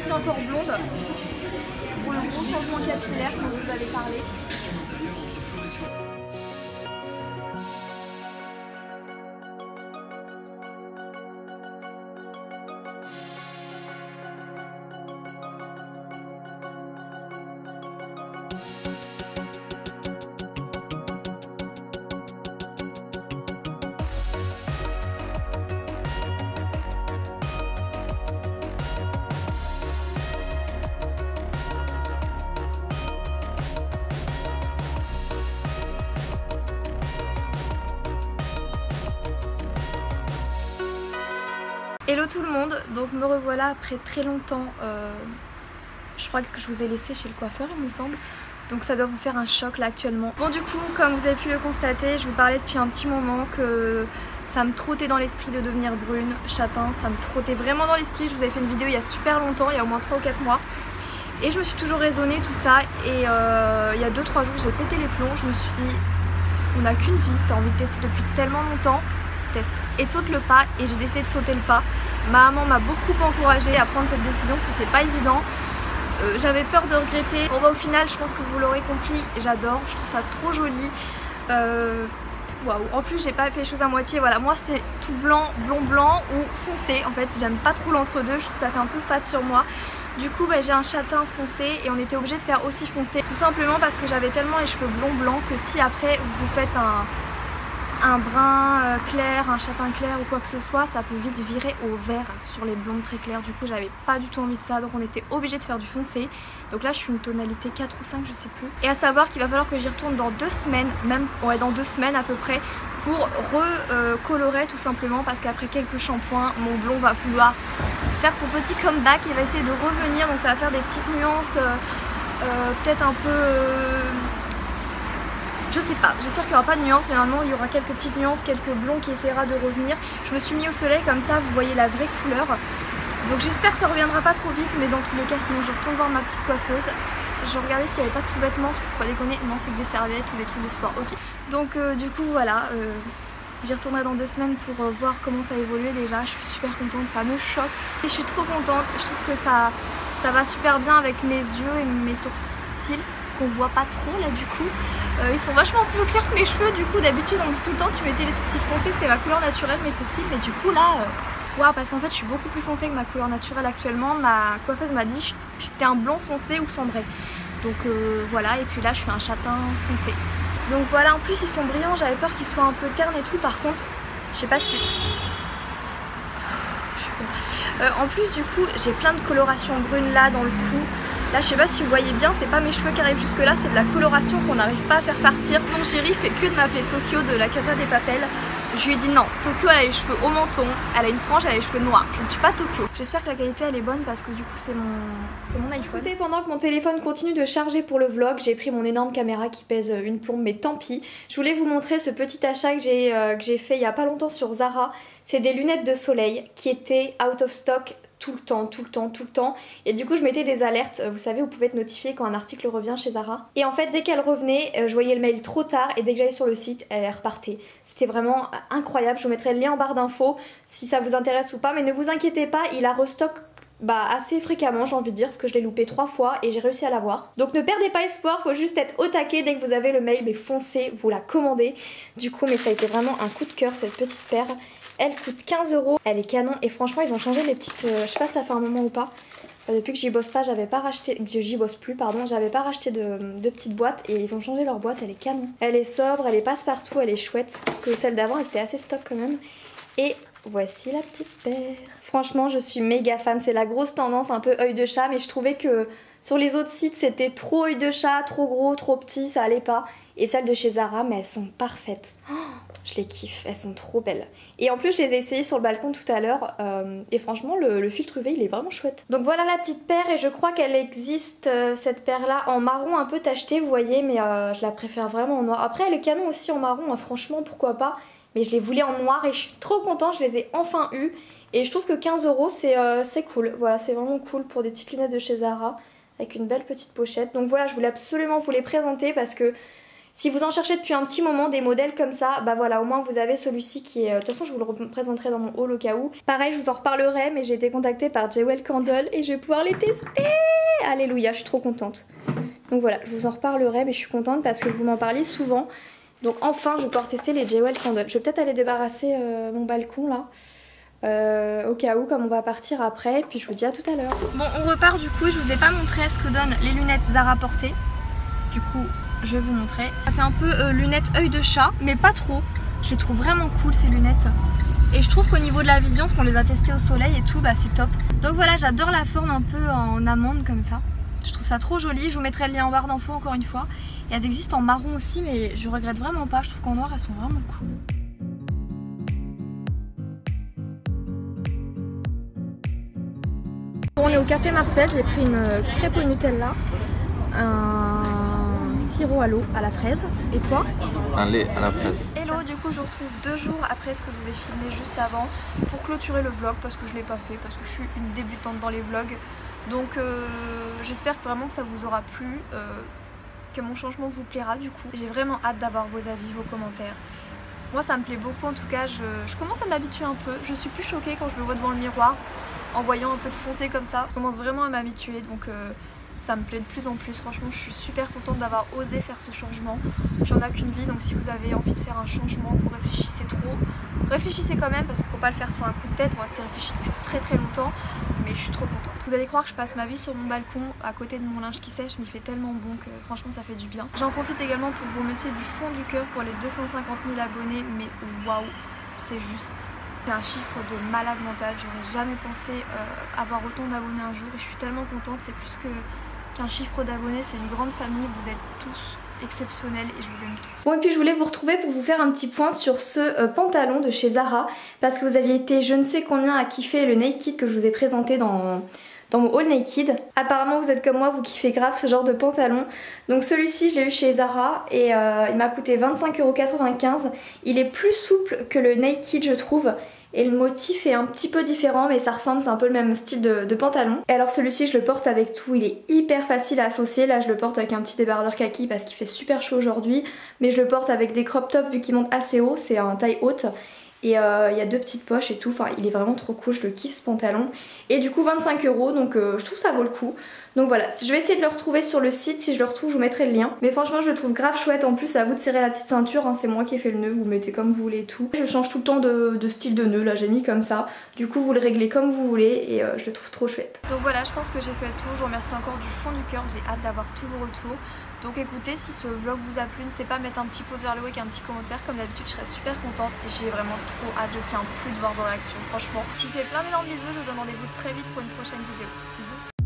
passée encore blonde pour le gros changement capillaire dont je vous avais parlé. Hello tout le monde, donc me revoilà après très longtemps, je crois que je vous ai laissé chez le coiffeur il me semble, donc ça doit vous faire un choc là actuellement. Bon du coup, comme vous avez pu le constater, je vous parlais depuis un petit moment que ça me trottait dans l'esprit de devenir brune, châtain, ça me trottait vraiment dans l'esprit. Je vous avais fait une vidéo il y a super longtemps, il y a au moins 3 ou 4 mois, et je me suis toujours raisonnée tout ça, et il y a 2-3 jours j'ai pété les plombs, je me suis dit on n'a qu'une vie, t'as envie de tester depuis tellement longtemps, test et saute le pas, et j'ai décidé de sauter le pas. Ma maman m'a beaucoup encouragée à prendre cette décision parce que c'est pas évident. J'avais peur de regretter. Bon bah au final je pense que vous l'aurez compris, j'adore, je trouve ça trop joli. Waouh, en plus j'ai pas fait les choses à moitié, voilà, moi c'est tout blanc, blond blanc ou foncé en fait, j'aime pas trop l'entre-deux, je trouve que ça fait un peu fade sur moi. Du coup bah, j'ai un châtain foncé et on était obligé de faire aussi foncé, tout simplement parce que j'avais tellement les cheveux blond blanc que si après vous faites un brun clair, un châtain clair ou quoi que ce soit, ça peut vite virer au vert sur les blondes très claires. Du coup j'avais pas du tout envie de ça, donc on était obligé de faire du foncé. Donc là je suis une tonalité 4 ou 5, je sais plus, et à savoir qu'il va falloir que j'y retourne dans 2 semaines, même ouais, dans 2 semaines à peu près, pour recolorer tout simplement, parce qu'après quelques shampoings mon blond va vouloir faire son petit comeback et va essayer de revenir, donc ça va faire des petites nuances peut-être un peu... je sais pas, j'espère qu'il n'y aura pas de nuances, mais normalement il y aura quelques petites nuances, quelques blonds qui essaiera de revenir. Je me suis mis au soleil comme ça, vous voyez la vraie couleur. Donc j'espère que ça reviendra pas trop vite, mais dans tous les cas sinon je retourne voir ma petite coiffeuse. Je regardais s'il n'y avait pas de sous-vêtements, parce que faut pas déconner, non c'est que des serviettes ou des trucs de sport, ok. Donc du coup voilà, j'y retournerai dans 2 semaines pour voir comment ça évolue déjà. Je suis super contente, ça me choque. Et je suis trop contente, je trouve que ça va super bien avec mes yeux et mes sourcils. On voit pas trop là du coup, ils sont vachement plus clairs que mes cheveux. Du coup d'habitude on me dit tout le temps tu mettais les sourcils foncés, c'est ma couleur naturelle mes sourcils, mais du coup là waouh, parce qu'en fait je suis beaucoup plus foncée que ma couleur naturelle actuellement. Ma coiffeuse m'a dit j'étais un blond foncé ou cendré, donc voilà, et puis là je suis un châtain foncé, donc voilà. En plus ils sont brillants, j'avais peur qu'ils soient un peu ternes et tout, par contre je sais pas si... en plus du coup j'ai plein de colorations brunes là dans le cou. Là je sais pas si vous voyez bien, c'est pas mes cheveux qui arrivent jusque là, c'est de la coloration qu'on n'arrive pas à faire partir. Mon chéri fait que de m'appeler Tokyo de la Casa de Papel. Je lui ai dit non, Tokyo elle a les cheveux au menton, elle a une frange, elle a les cheveux noirs, je ne suis pas Tokyo. J'espère que la qualité elle est bonne parce que du coup c'est mon iPhone. Écoutez, pendant que mon téléphone continue de charger pour le vlog, j'ai pris mon énorme caméra qui pèse une plombe, mais tant pis. Je voulais vous montrer ce petit achat que j'ai fait il y a pas longtemps sur Zara. C'est des lunettes de soleil qui étaient out of stock tout le temps, tout le temps, tout le temps, et du coup je mettais des alertes, vous savez, vous pouvez être notifié quand un article revient chez Zara, et en fait dès qu'elle revenait je voyais le mail trop tard, et dès que j'allais sur le site elle repartait. C'était vraiment incroyable, je vous mettrai le lien en barre d'infos si ça vous intéresse ou pas, mais ne vous inquiétez pas, il la restock assez fréquemment, j'ai envie de dire, parce que je l'ai loupé 3 fois et j'ai réussi à l'avoir. Donc ne perdez pas espoir, faut juste être au taquet, dès que vous avez le mail mais foncez, vous la commandez. Du coup mais ça a été vraiment un coup de cœur cette petite paire. Elle coûte 15 €, elle est canon, et franchement ils ont changé les petites, je sais pas si ça fait un moment ou pas, depuis que j'y bosse pas, j'avais pas racheté, j'y bosse plus pardon, j'avais pas racheté de petites boîtes, et ils ont changé leur boîte, elle est canon. Elle est sobre, elle est passe-partout, elle est chouette, parce que celle d'avant elle était assez stock quand même, et voici la petite paire. Franchement je suis méga fan, c'est la grosse tendance un peu œil de chat, mais je trouvais que sur les autres sites c'était trop œil de chat, trop gros, trop petit, ça allait pas. Et celles de chez Zara, mais elles sont parfaites. Oh, je les kiffe, elles sont trop belles. Et en plus, je les ai essayées sur le balcon tout à l'heure. Et franchement, le filtre UV, il est vraiment chouette. Donc voilà la petite paire, et je crois qu'elle existe, cette paire-là, en marron un peu tacheté, vous voyez. Mais je la préfère vraiment en noir. Après, elle est canon aussi en marron, hein, franchement, pourquoi pas. Mais je les voulais en noir et je suis trop contente, je les ai enfin eues. Et je trouve que 15 € c'est cool. Voilà, c'est vraiment cool pour des petites lunettes de chez Zara, avec une belle petite pochette. Donc voilà, je voulais absolument vous les présenter parce que... Si vous en cherchez depuis un petit moment des modèles comme ça, bah voilà, au moins vous avez celui-ci qui est... De toute façon je vous le représenterai dans mon haul au cas où. Pareil, je vous en reparlerai, mais j'ai été contactée par Jewel Candle et je vais pouvoir les tester. Alléluia, je suis trop contente. Donc voilà, je vous en reparlerai, mais je suis contente parce que vous m'en parliez souvent. Donc enfin je vais pouvoir tester les Jewel Candle. Je vais peut-être aller débarrasser mon balcon là. Au cas où, comme on va partir après, puis je vous dis à tout à l'heure. Bon, on repart du coup. Je vous ai pas montré ce que donnent les lunettes Zara portées. Du coup je vais vous montrer. Ça fait un peu lunettes œil de chat, mais pas trop. Je les trouve vraiment cool ces lunettes. Et je trouve qu'au niveau de la vision, parce qu'on les a testées au soleil et tout, bah c'est top. Donc voilà, j'adore la forme un peu en amande comme ça. Je trouve ça trop joli, je vous mettrai le lien en barre d'infos encore une fois. Et elles existent en marron aussi, mais je regrette vraiment pas, je trouve qu'en noir elles sont vraiment cool. On est au café Marcel, j'ai pris une crêpe au Nutella, un sirop à l'eau à la fraise, et toi? Un lait à la fraise. Hello, du coup je vous retrouve 2 jours après ce que je vous ai filmé juste avant pour clôturer le vlog parce que je l'ai pas fait, parce que je suis une débutante dans les vlogs. Donc j'espère vraiment que ça vous aura plu, que mon changement vous plaira du coup. J'ai vraiment hâte d'avoir vos avis, vos commentaires. Moi ça me plaît beaucoup en tout cas, je commence à m'habituer un peu. Je suis plus choquée quand je me vois devant le miroir en voyant un peu de foncé comme ça. Je commence vraiment à m'habituer, donc ça me plaît de plus en plus. Franchement je suis super contente d'avoir osé faire ce changement. Puis on n'a qu'une vie, donc si vous avez envie de faire un changement, vous réfléchissez trop, réfléchissez quand même parce qu'il ne faut pas le faire sur un coup de tête. Moi c'était réfléchi depuis très longtemps, mais je suis trop contente. Vous allez croire que je passe ma vie sur mon balcon à côté de mon linge qui sèche, mais il fait tellement bon que franchement ça fait du bien. J'en profite également pour vous remercier du fond du cœur pour les 250 000 abonnés, mais waouh, c'est juste... C'est un chiffre de malade mental, j'aurais jamais pensé avoir autant d'abonnés un jour et je suis tellement contente, c'est plus qu'un chiffre d'abonnés, c'est une grande famille, vous êtes tous exceptionnels et je vous aime tous. Bon, et puis je voulais vous retrouver pour vous faire un petit point sur ce pantalon de chez Zara parce que vous aviez été je ne sais combien à kiffer le naked que je vous ai présenté dans mon haul naked. Apparemment vous êtes comme moi, vous kiffez grave ce genre de pantalon. Donc celui-ci je l'ai eu chez Zara et il m'a coûté 25,95 €. Il est plus souple que le naked je trouve. Et le motif est un petit peu différent mais ça ressemble, c'est un peu le même style de pantalon. Et alors celui-ci je le porte avec tout, il est hyper facile à associer. Là je le porte avec un petit débardeur kaki parce qu'il fait super chaud aujourd'hui. Mais je le porte avec des crop tops vu qu'il monte assez haut, c'est un taille haute. Et il y a 2 petites poches et tout, enfin il est vraiment trop cool, je le kiffe ce pantalon. Et du coup 25 €, donc je trouve ça vaut le coup. Donc voilà, je vais essayer de le retrouver sur le site, si je le retrouve je vous mettrai le lien. Mais franchement je le trouve grave chouette, en plus à vous de serrer la petite ceinture, hein, c'est moi qui ai fait le nœud, vous le mettez comme vous voulez et tout. Je change tout le temps de style de nœud, là j'ai mis comme ça, du coup vous le réglez comme vous voulez et je le trouve trop chouette. Donc voilà, je pense que j'ai fait le tour, je vous remercie encore du fond du cœur, j'ai hâte d'avoir tous vos retours. Donc écoutez, si ce vlog vous a plu, n'hésitez pas à mettre un petit pouce vers le haut avec un petit commentaire. Comme d'habitude, je serais super contente et j'ai vraiment trop hâte. Je tiens plus de voir vos réactions, franchement. Je vous fais plein d'énormes bisous, je vous donne rendez-vous très vite pour une prochaine vidéo. Bisous.